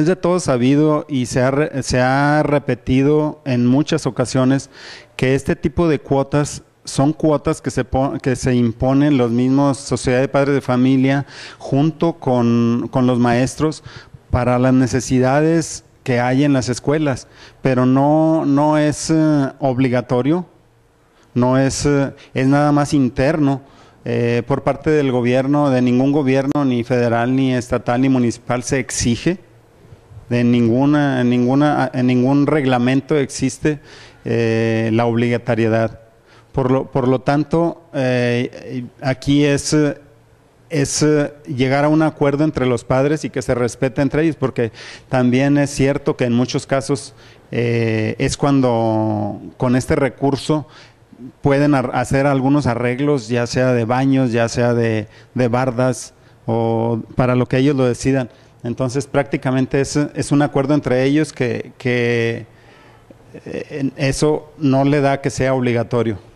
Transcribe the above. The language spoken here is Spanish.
Es de todo sabido y se ha repetido en muchas ocasiones que este tipo de cuotas son cuotas que se imponen los mismos sociedad de padres de familia junto con los maestros para las necesidades que hay en las escuelas, pero no es obligatorio, no es, es nada más interno por parte del gobierno, de ningún gobierno, ni federal, ni estatal, ni municipal se exige, de en ningún reglamento existe la obligatoriedad. Por lo tanto, aquí es llegar a un acuerdo entre los padres y que se respete entre ellos, porque también es cierto que en muchos casos es cuando con este recurso pueden hacer algunos arreglos, ya sea de baños, ya sea de bardas, o para lo que ellos lo decidan. Entonces prácticamente es un acuerdo entre ellos que eso no le da que sea obligatorio.